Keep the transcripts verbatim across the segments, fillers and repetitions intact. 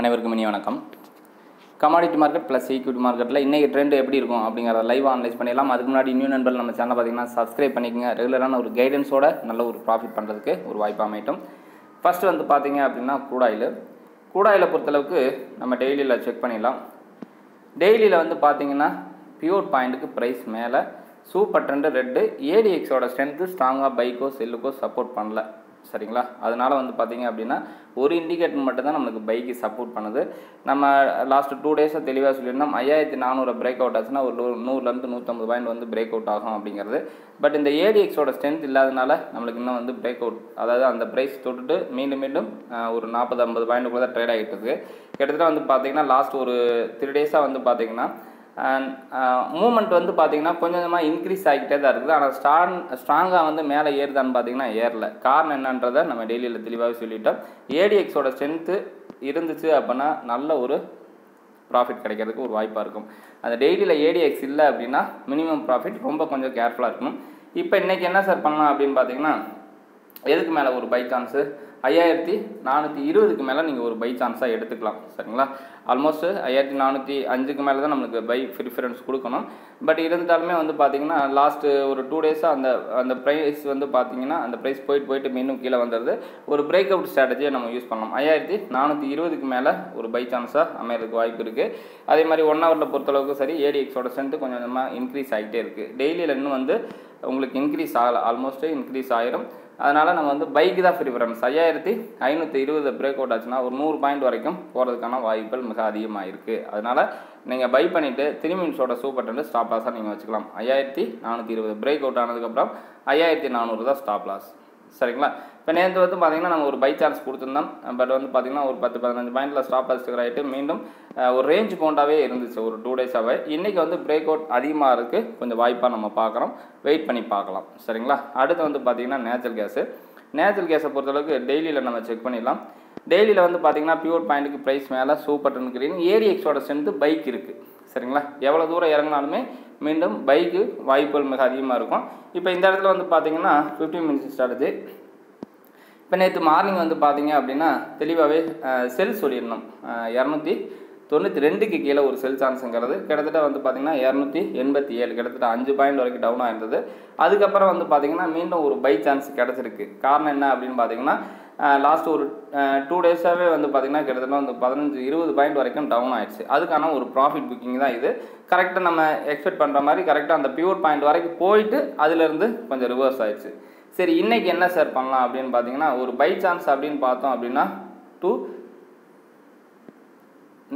அனைவருக்கும் இனி வணக்கம். கமாடிட்டி மார்க்கெட் ப்ளஸ் ஈக்விட்டி மார்க்கெட்டில் இன்றைக்கி ட்ரெண்டு எப்படி இருக்கும் அப்படிங்கிறத லைவ் அனலைஸ் பண்ணிடலாம். அதுக்கு முன்னாடி நியூ நண்பர்கள் நம்ம சேனல் பார்த்தீங்கன்னா சப்ஸ்கிரைப் பண்ணிக்கோங்க. ரெகுலரான ஒரு கைடன்ஸோட நல்ல ஒரு ப்ராஃபிட் பண்ணுறதுக்கு ஒரு வாய்ப்பு அமையட்டும். ஃபஸ்ட்டு வந்து பார்த்தீங்க அப்படின்னா கூடாயில் கூடாயில் பொறுத்தளவுக்கு நம்ம டெய்லியில் செக் பண்ணிடலாம். டெய்லியில் வந்து பார்த்தீங்கன்னா பியூர் பாயிண்ட்டுக்கு ப்ரைஸ் மேலே சூப்பர் ட்ரெண்டு ரெட்டு ஏடிஎக்ஸோட ஸ்ட்ரென்த்து ஸ்ட்ராங்காக பைக்கோ செல்லுக்கோ சப்போர்ட் பண்ணல, சரிங்களா? அதனால் வந்து பார்த்திங்க அப்படின்னா ஒரு இண்டிகேட்டர் மட்டும்தான் நம்மளுக்கு பைக்கு சப்போர்ட் பண்ணுது. நம்ம லாஸ்ட்டு டூ டேஸாக தெளிவாக சொல்லியிருந்தோம், ஐயாயிரத்தி நானூறு பிரேக் அவுட் ஆச்சுன்னா ஒரு நூறுலேருந்து நூற்றம்பது பாயிண்ட் வந்து பிரேக் அவுட் ஆகும் அப்படிங்கிறது. பட் இந்த ஏடிஎக்ஸோட ஸ்ட்ரென்த் இல்லாதனால நம்மளுக்கு இன்னும் வந்து பிரேக் அவுட், அதாவது அந்த ப்ரைஸ் தொட்டுட்டு மீண்டும் மீண்டும் ஒரு நாற்பது ஐம்பது பாயிண்ட்டுக்குள்ளே தான் ட்ரேட் ஆகிட்டு இருக்குது. கிட்டத்தட்ட வந்து பார்த்திங்கன்னா லாஸ்ட் ஒரு த்ரீ டேஸாக வந்து பார்த்திங்கன்னா மூமெண்ட் வந்து பார்த்திங்கன்னா கொஞ்சம் கொஞ்சமாக இன்க்ரீஸ் ஆகிக்கிட்டே தான் இருக்குது. ஆனால் ஸ்டாங் ஸ்ட்ராங்காக வந்து மேலே ஏறுதான்னு பார்த்திங்கன்னா ஏறல. காரணம் என்னன்றதை நம்ம டெய்லியில் தெளிவாகவே சொல்லிவிட்டோம். ஏடிஎக்ஸோட ஸ்ட்ரென்த்து இருந்துச்சு அப்படின்னா நல்ல ஒரு ப்ராஃபிட் கிடைக்கிறதுக்கு ஒரு வாய்ப்பாக இருக்கும். அந்த டெய்லியில் ஏடிஎக்ஸ் இல்லை அப்படின்னா மினிமம் ப்ராஃபிட் ரொம்ப கொஞ்சம் கேர்ஃபுல்லாக இருக்கணும். இப்போ இன்றைக்கி என்ன சார் பண்ணலாம் அப்படின்னு பார்த்திங்கன்னா, எதுக்கு மேலே ஒரு பை சான்ஸு ஐயாயிரத்தி நானூற்றி இருபதுக்கு மேலே நீங்கள் ஒரு பை சான்ஸாக எடுத்துக்கலாம், சரிங்களா? ஆல்மோஸ்ட்டு ஐயாயிரத்தி நானூற்றி அஞ்சுக்கு மேலே தான் நம்மளுக்கு பை ப்ரிஃபரன்ஸ் கொடுக்கணும். பட் இருந்தாலுமே வந்து பார்த்திங்கன்னா லாஸ்ட்டு ஒரு டூ டேஸாக அந்த அந்த ப்ரைஸ் வந்து பார்த்திங்கன்னா அந்த ப்ரைஸ் போயிட்டு போயிட்டு மீண்டும் கீழே வந்துடுது. ஒரு பிரேக் அவுட் ஸ்ட்ராட்டஜியை நம்ம யூஸ் பண்ணலாம். ஐயாயிரத்தி நானூற்றி இருபதுக்கு மேலே ஒரு பை சான்ஸாக அமையறதுக்கு வாய்ப்பு இருக்குது. அதே மாதிரி ஒன் ஹவரில் பொறுத்தளவுக்கு சரி, ஏடிஎக்ஸோட ஸ்ட்ரென்த்து கொஞ்சம் கொஞ்சமாக இன்க்ரீஸ் ஆகிட்டே இருக்குது. டெய்லியில் இன்னும் வந்து உங்களுக்கு இன்க்ரீஸ் ஆகலை, ஆல்மோஸ்ட்டு இன்க்ரீஸ் ஆகிரும். அதனால் நம்ம வந்து பைக்கு தான் ப்ரிஃபரன்ஸ். ஐயாயிரத்தி ஐநூற்றி இருபது பிரேக் அவுட் ஆச்சுன்னா ஒரு நூறு பாயிண்ட் வரைக்கும் போகிறதுக்கான வாய்ப்புகள் மிக அதிகமாக இருக்குது. அதனால் நீங்கள் பை பண்ணிவிட்டு த்ரீ மினிட்ஸோட சூப்பர் ட்ரெண்டு ஸ்டாப் லாஸாக நீங்கள் வச்சுக்கலாம். ஐயாயிரத்தி நானூற்றி இருபது பிரேக் அவுட் ஆனதுக்கப்புறம் ஐயாயிரத்தி நானூறு தான் ஸ்டாப் லாஸ், சரிங்களா? இப்போ நேற்று வந்து பார்த்திங்கன்னா நம்ம ஒரு பை சான்ஸ் கொடுத்துருந்தோம். பட் வந்து பார்த்திங்கன்னா ஒரு பத்து பதினஞ்சு பாயிண்டில் ஸ்டாப் லாஸ்ட்டுக்கு ஆகிட்டு மீண்டும் ஒரு ரேஞ்ச் பவுண்டாகவே இருந்துச்சு ஒரு டூ டேஸாகவே. இன்றைக்கி வந்து பிரேக் அவுட் அதிகமாக இருக்குது, கொஞ்சம் வாய்ப்பாக நம்ம பார்க்குறோம், வெயிட் பண்ணி பார்க்கலாம், சரிங்களா? அடுத்து வந்து பார்த்திங்கன்னா நேச்சுரல் கேஸு நேச்சுரல் கேஸை பொறுத்தளவுக்கு டெய்லியில் நம்ம செக் பண்ணிடலாம். டெய்லியில் வந்து பார்த்திங்கன்னா பியூர் பாயிண்ட்டுக்கு ப்ரைஸ் மேலே சூப்பர் ட்ரெண்ட் கிரீன் ஏடிஎக்ஸோட ஸ்ட்ரென்த்து பைக் இருக்குது, சரிங்களா? எவ்வளோ தூரம் இறங்கினாலுமே மீண்டும் பைக்கு வாய்ப்புகள் மிக அதிகமாக இருக்கும். இப்போ இந்த இடத்துல வந்து பார்த்திங்கன்னா ஃபிஃப்டீன் மினிட்ஸ் ஸ்ட்ராட்டஜி. இப்போ நேற்று மார்னிங் வந்து பார்த்திங்க அப்படின்னா தெளிவாகவே செல் சொல்லிடணும். இரநூத்தி தொண்ணூற்றி ரெண்டுக்கு கீழே ஒரு செல் சான்ஸுங்கிறது கிட்டத்தட்ட வந்து பார்த்திங்கன்னா இரநூத்தி எண்பத்தி ஏழு கிட்டத்தட்ட அஞ்சு பாயிண்ட் வரைக்கும் டவுன் ஆகிருந்தது. அதுக்கப்புறம் வந்து பார்த்திங்கன்னா மீண்டும் ஒரு பை சான்ஸ் கிடச்சிருக்கு. காரணம் என்ன அப்படின்னு பார்த்திங்கன்னா லாஸ்ட் ஒரு டூ டேஸாகவே வந்து பார்த்திங்கன்னா கிட்டத்தட்ட வந்து பதினஞ்சு இருபது பாயிண்ட் வரைக்கும் டவுன் ஆகிடுச்சு. அதுக்கான ஒரு ப்ராஃபிட் புக்கிங் தான் இது. கரெக்டாக நம்ம எக்ஸ்பெக்ட் பண்ணுற மாதிரி கரெக்டாக அந்த பியூர் பாயிண்ட் வரைக்கும் போயிட்டு அதிலேருந்து கொஞ்சம் ரிவர்ஸ் ஆகிடுச்சு. சரி, இன்றைக்கி என்ன சார் பண்ணலாம் அப்படின்னு பார்த்திங்கன்னா, ஒரு பை சான்ஸ் அப்படின்னு பார்த்தோம் அப்படின்னா டூ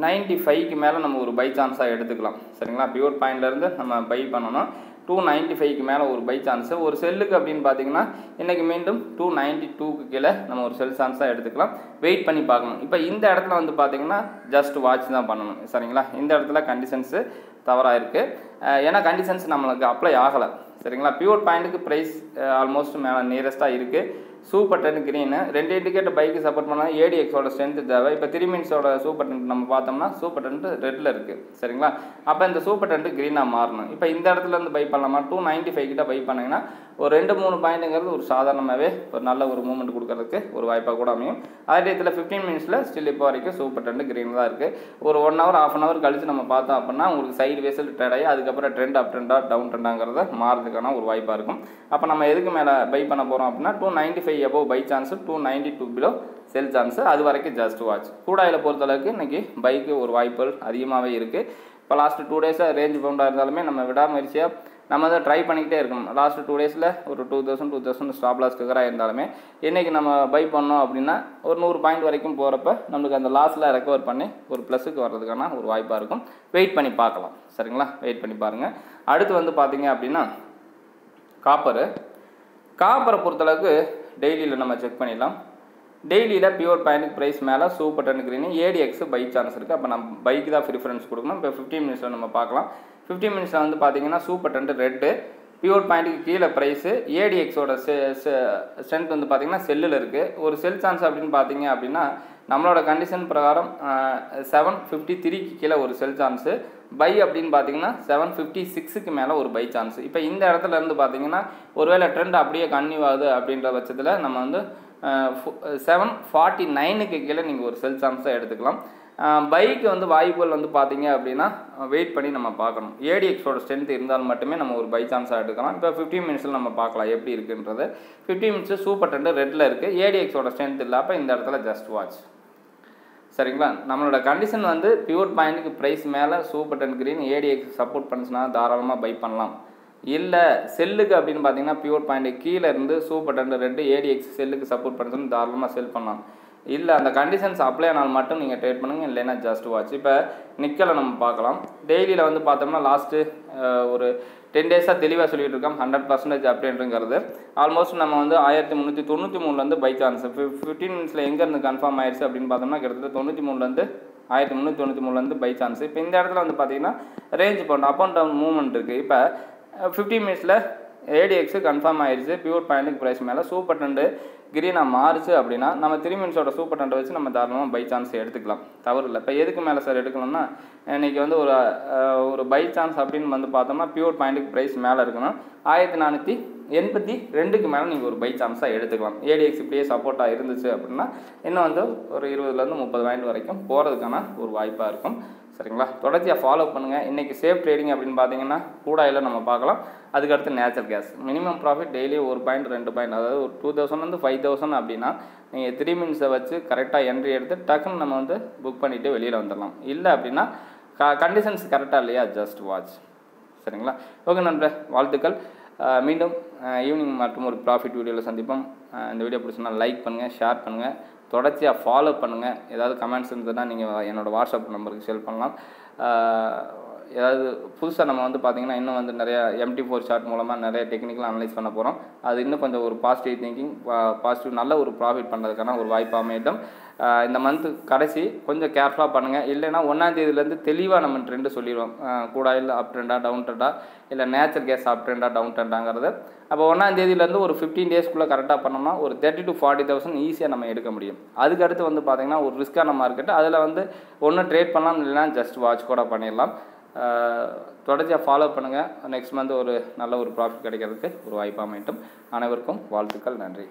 நைன்ட்டி ஃபைவ்க்கு மேலே நம்ம ஒரு பை சான்ஸாக எடுத்துக்கலாம், சரிங்களா? பியூர் பாயிண்ட்லேருந்து நம்ம பை பண்ணணும். டூ நைன்ட்டி ஃபைவ்க்கு மேலே ஒரு பை சான்ஸு. ஒரு செல்லுக்கு அப்படின்னு பார்த்திங்கன்னா இன்றைக்கி மீண்டும் டூ நைன்ட்டி டூக்கு கீழே நம்ம ஒரு செல் சான்ஸாக எடுத்துக்கலாம், வெயிட் பண்ணி பார்க்கணும். இப்போ இந்த இடத்துல வந்து பார்த்திங்கன்னா ஜஸ்ட் வாட்ச் தான் பண்ணணும், சரிங்களா? இந்த இடத்துல கண்டிஷன்ஸு தவறாக இருக்குது. ஏன்னா கண்டிஷன்ஸ் நம்மளுக்கு அப்ளை ஆகலை, சரிங்களா? பியூர் பாயிண்ட்டுக்கு ப்ரைஸ் ஆல்மோஸ்ட் மேலே நியரஸ்ட்டாக இருக்குது. சூப்பர் டென் கிரீனு ரெண்டு இண்டிகேட்டர் பைக்கு சப்போர்ட் பண்ணால் ஏடிஎக்ஸோட ஸ்ட்ரென்த்து தேவை. இப்போ த்ரீ மினிட்ஸோட சூப்பர் டென்ட் நம்ம பார்த்தோம்னா சூப்பர் டென்ட் ரெட்டில் இருக்குது, சரிங்களா? அப்போ இந்த சூப்பர் டென்ட் க்ரீனாக மாறணும். இப்போ இந்த இடத்துலேருந்து பை பண்ணலாமா? டூ நைன்ட்டி ஃபைவ் கிட்ட பை பண்ணிங்கன்னா ஒரு ரெண்டு மூணு பாயிண்ட்டுங்கிறது ஒரு சாதாரணமாகவே ஒரு நல்ல ஒரு மூமெண்ட் கொடுக்கறதுக்கு ஒரு வாய்ப்பாக கூட அமையும். அதே இதில் ஃபிஃப்டீன் மினிட்ஸில் ஸ்டில் இப்போ வரைக்கும் சூப்பர் டென்ட் க்ரீன் தான் இருக்குது. ஒரு one hour half an hour கழித்து நம்ம பார்த்தோம் அப்படின்னா உங்களுக்கு சைடு வேஸில் ட்ரேட் ஆகி அதுக்கப்புறம் ட்ரெண்ட் அப் ட்ரெண்டாக டவுன் ட்ரெண்டாங்கிறத மாறதுக்கான ஒரு வாய்ப்பாக இருக்கும். அப்போ நம்ம எதுக்கு மேலே பை பண்ண போகிறோம் அப்படின்னா two ninety five above buy chance, two ninety two below sell chance. அது வரைக்கும் ஜஸ்ட் வாட்ச். கூடாயில் பொறுத்தளவுக்கு இன்றைக்கி பைக்கு ஒரு வாய்ப்புகள் அதிகமாகவே இருக்குது. இப்போ லாஸ்ட்டு டூ டேஸாக ரேஞ்ச் பவுண்டாக இருந்தாலுமே நம்ம விடாமுயற்சியாக நம்ம தான் ட்ரை பண்ணிக்கிட்டே இருக்கணும். லாஸ்ட்டு டூ டேஸில் ஒரு two thousand two thousand stop loss கிராக இருந்தாலுமே இன்றைக்கி நம்ம பை பண்ணோம் அப்படின்னா ஒரு நூறு பாயிண்ட் வரைக்கும் போகிறப்ப நம்மளுக்கு அந்த லாஸில் ரெக்கவர் பண்ணி ஒரு ப்ளஸுக்கு வர்றதுக்கான ஒரு வாய்ப்பாக இருக்கும். வெயிட் பண்ணி பார்க்கலாம், சரிங்களா? வெயிட் பண்ணி பாருங்கள். அடுத்து வந்து பார்த்திங்க அப்படின்னா காப்பரு காப்பரை பொறுத்தளவுக்கு டெய்லியில் நம்ம செக் பண்ணிடலாம். டெய்லியில் பியூர் பாயிண்ட்டுக்கு ப்ரைஸ் மேலே super ten green ADX buy chance இருக்குது. அப்போ நம்ம பைக்கு தான் ப்ரிஃபரன்ஸ் கொடுக்கணும். இப்போ ஃபிஃப்டீன் மினிட்ஸில் நம்ம பார்க்கலாம். ஃபிஃப்டீன் மினிட்ஸில் வந்து பார்த்திங்கன்னா சூப்பர் டென் ரெட்டு பியூர் பாயிண்ட்டுக்கு கீழே ப்ரைஸு ஏடிஎக்ஸோட ஸ்ட்ரென்த் வந்து பார்த்திங்கன்னா செல்லில் இருக்குது. ஒரு செல் சான்ஸ் அப்படின்னு பார்த்திங்க அப்படின்னா நம்மளோட கண்டிஷன் பிரகாரம் செவன் ஃபிஃப்டி த்ரீக்கு கீழே ஒரு செல் சான்ஸு, பை அப்படின்னு பார்த்திங்கன்னா செவன் ஃபிஃப்டி சிக்ஸுக்கு மேலே ஒரு பை சான்ஸு. இப்போ இந்த இடத்துல இருந்து பார்த்திங்கன்னா ஒருவேளை ட்ரெண்ட் அப்படியே கன்னியூ ஆகுது அப்படின்ற பட்சத்தில் நம்ம வந்து செவன் ஃபார்ட்டி நைனுக்கு கீழே நீங்கள் ஒரு செல் சான்ஸாக எடுத்துக்கலாம். bike வந்து வாய்ப்புகள் வந்து பாத்தீங்க அப்படினா வெயிட் பண்ணி நம்ம பார்க்கணும் A D X ஓட strength இருந்தால் மட்டுமே நம்ம ஒரு பை சான்ஸா எடுக்கலாம் இப்போ fifteen minutes ல நம்ம பார்க்கலாம் எப்படி இருக்குன்றது fifteen minutes சூப்பர் டெண்டர் ரெட்ல இருக்கு A D X ஓட strength இல்ல அப்ப இந்த இடத்துல just watch சரிங்களா நம்மளோட கண்டிஷன் வந்து பியூர் பாயிண்ட்க்கு பிரைஸ் மேல super ten green A D X support பண்ணுச்சுனா தாராளமா பை பண்ணலாம் இல்ல செல்லுக்கு அப்படினு பாத்தீங்கன்னா பியூர் பாயிண்ட் கீழ இருந்து super ten red A D X செல்லுக்கு சப்போர்ட் பண்ணுச்சுனா தாராளமா செல் பண்ணலாம் இல்ல அந்த கண்டிஷன்ஸ் அப்ளை ஆனால மட்டும் நீங்க ட்ரேட் பண்ணுங்க இல்லனா ஜஸ்ட் வாட்ச் இப்போ நிக்கல நம்ம பார்க்கலாம் டெய்லில வந்து பார்த்தோம்னா லாஸ்ட் ஒரு ten days-ஆ தெளிவா சொல்லிட்டு இருக்கோம் one hundred percent அப்படிங்கறது ஆல்மோஸ்ட் நம்ம வந்து thirteen ninety-three ல இருந்து பை சான்ஸ் fifteen minutes ல எங்க இருந்து கன்ஃபார்ம் ஆயிருச்சு அப்படினு பார்த்தோம்னா கிட்டத்தட்ட ninety-three ல இருந்து thirteen ninety-three ல இருந்து பை சான்ஸ் இப்போ இந்த இடத்துல வந்து பாத்தீங்கன்னா range bound up and down movement இருக்கு இப்போ fifteen minutes ல A D X confirm ஆயிருச்சு pure panic price மேல சூப்பர் டென் green மாறுச்சு அப்படினா நம்ம three minutes ஓட சூப்பர் டென் வெச்சு நம்ம தாராளமா பை சான்ஸ் எடுத்துக்கலாம் தவறு இல்ல இப்போ எதுக்கு மேல சார் எடுக்கணும்னா இன்னைக்கு வந்து ஒரு ஒரு பை சான்ஸ் அப்படினு வந்து பார்த்தோம்னா pure panic price மேல இருக்கணும் fourteen eighty-two க்கு மேல நீங்க ஒரு பை சான்ஸா எடுத்துக்கலாம் A D X இப்படியே சப்போர்ட்டா இருந்துச்சு அப்படினா இன்னும் வந்து ஒரு twenty ல இருந்து thirty பாயிண்ட் வரைக்கும் போறதுக்கான ஒரு வாய்ப்பா இருக்கும் சரிங்களா தொடர்ந்து ஃபாலோ பண்ணுங்க இன்னைக்கு சேஃப் ட்ரேடிங் அப்படினு பாத்தீங்கன்னா கூடாயில நம்ம பார்க்கலாம் அதுக்கு அடுத்து natural gas minimum profit daily one point two point அதாவது ஒரு two thousand இருந்து five thousand அப்படினா நீங்க three minutes வச்சு கரெக்ட்டா என்ட்ரி எடுத்து டக்குன்னு நம்ம வந்து புக் பண்ணிட்டு வெளியில வந்துறலாம் இல்ல அப்படினா கண்டிஷன்ஸ் கரெக்ட்டா இல்லையா ஜஸ்ட் வாட்ச் சரிங்களா ஓகே நண்பர்களே வாழ்த்துக்கள் மீண்டும் ஈவினிங் மற்றும் ஒரு profit வீடியோல சந்திப்போம் இந்த வீடியோ பிடிச்சனா லைக் பண்ணுங்க ஷேர் பண்ணுங்க தொடர்ந்து ஃபாலோ பண்ணுங்க ஏதாவது கமெண்ட்ஸ் இருந்தா நீங்க என்னோட வாட்ஸ்அப் நம்பருக்கு ஷேர் பண்ணலாம் ஏதாவது புதுசா நம்ம வந்து பாத்தீங்கன்னா இன்னும் வந்து நிறைய M T four chart மூலமா நிறைய டெக்னிக்கல் அனலைஸ் பண்ண போறோம் அது இன்னும் கொஞ்சம் ஒரு பாசிட்டிவ் thinking பாசிட்டிவ் நல்ல ஒரு profit பண்றதுக்கான ஒரு வாய்ப்பு அமையட்டும் இந்த மந்த் கடைசி கொஞ்சம் கேர்ஃபுல்லா பண்ணுங்க இல்லனா first தேதியில இருந்து தெளிவா நம்ம ட்ரெண்ட் சொல்லிரோம் கூடாயில் அப் ட்ரெண்டா டவுன் ட்ரெண்டா இல்ல நேச்சுரல் கேஸ் அப் ட்ரெண்டா டவுன் ட்ரெண்டாங்கறது அப்ப first தேதியில இருந்து ஒரு fifteen days-க்குள்ள கரெக்ட்டா பண்ணோம்னா ஒரு thirty to forty thousand ஈஸியா நம்ம எடுக்க முடியும் அதுக்கு அடுத்து வந்து பாத்தீங்கன்னா ஒரு ரிஸ்கான மார்க்கெட் அதுல வந்து ஒண்ணு ட்ரேட் பண்ணலாம் இல்லனா ஜஸ்ட் வாட்ச் கூட பண்ணிரலாம் தொடர்ந்து ஃபாலோ பண்ணுங்க நெக்ஸ்ட் மந்த் ஒரு நல்ல ஒரு profit கிடைக்கிறதுக்கு ஒரு வாய்ப்பு அமையட்டும் அனைவருக்கும் வாழ்த்துக்கள் நன்றி